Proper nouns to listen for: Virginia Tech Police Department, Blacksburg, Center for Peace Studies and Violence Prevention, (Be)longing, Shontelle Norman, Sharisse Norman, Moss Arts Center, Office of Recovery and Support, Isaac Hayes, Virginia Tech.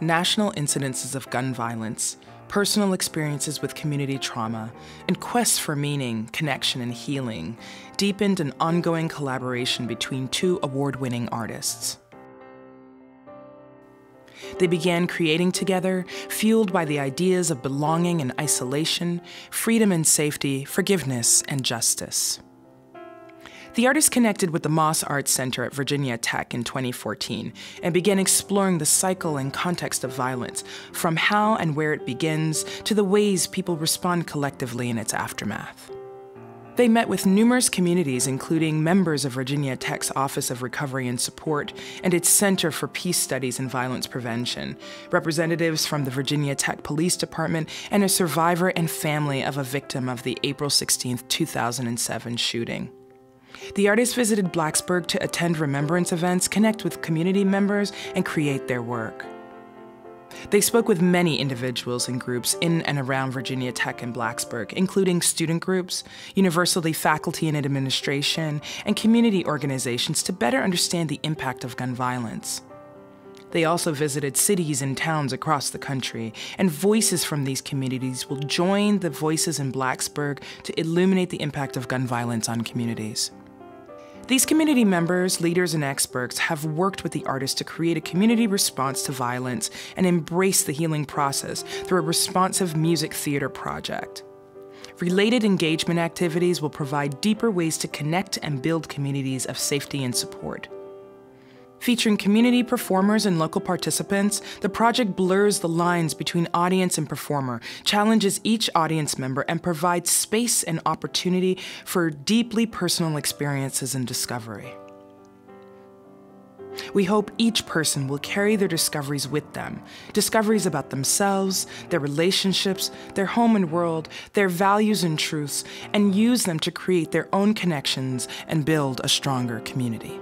national incidences of gun violence, personal experiences with community trauma, and quests for meaning, connection, and healing deepened an ongoing collaboration between two award-winning artists. They began creating together, fueled by the ideas of belonging and isolation, freedom and safety, forgiveness and justice. The artists connected with the Moss Arts Center at Virginia Tech in 2014 and began exploring the cycle and context of violence, from how and where it begins to the ways people respond collectively in its aftermath. They met with numerous communities, including members of Virginia Tech's Office of Recovery and Support and its Center for Peace Studies and Violence Prevention, representatives from the Virginia Tech Police Department, and a survivor and family of a victim of the April 16, 2007 shooting. The artists visited Blacksburg to attend remembrance events, connect with community members, and create their work. They spoke with many individuals and groups in and around Virginia Tech and Blacksburg, including student groups, university faculty and administration, and community organizations to better understand the impact of gun violence. They also visited cities and towns across the country, and voices from these communities will join the voices in Blacksburg to illuminate the impact of gun violence on communities. These community members, leaders, and experts have worked with the artists to create a community response to violence and embrace the healing process through a responsive music theater project. Related engagement activities will provide deeper ways to connect and build communities of safety and support. Featuring community performers and local participants, the project blurs the lines between audience and performer, challenges each audience member, and provides space and opportunity for deeply personal experiences and discovery. We hope each person will carry their discoveries with them, discoveries about themselves, their relationships, their home and world, their values and truths, and use them to create their own connections and build a stronger community.